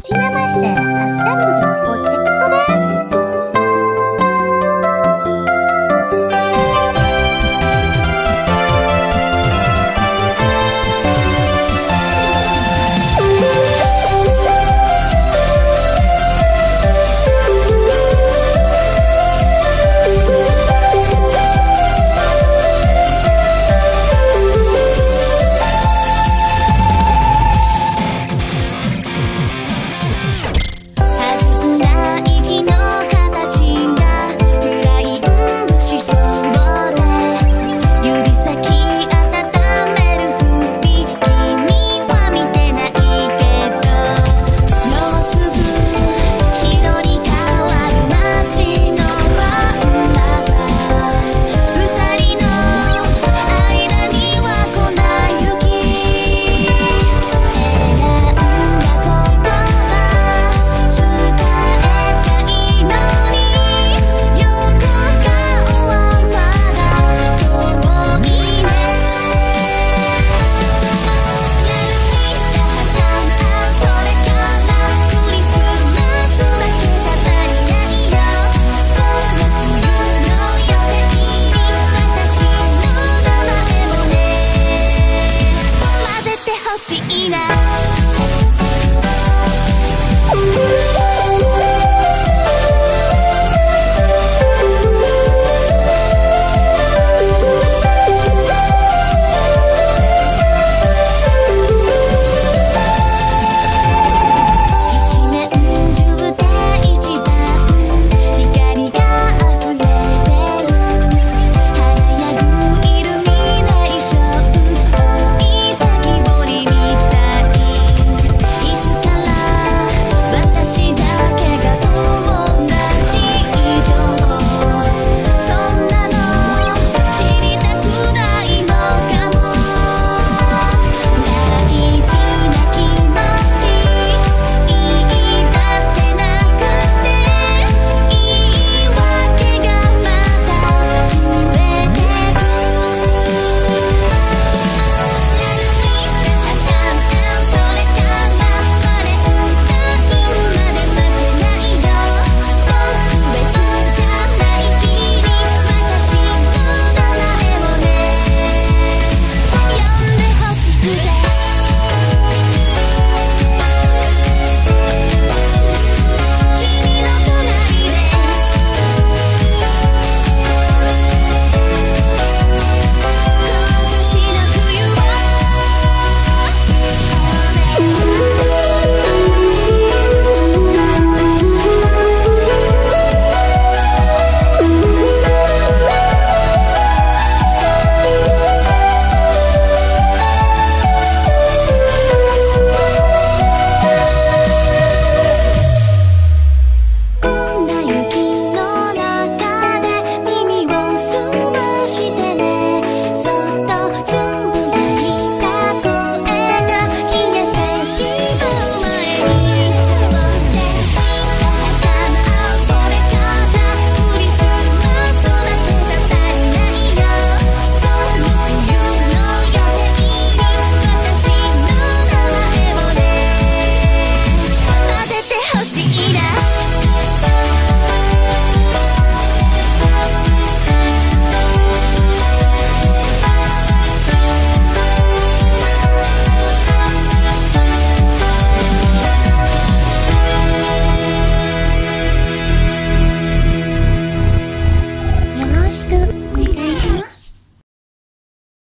はじめまして、アッセンブリープロジェクトです。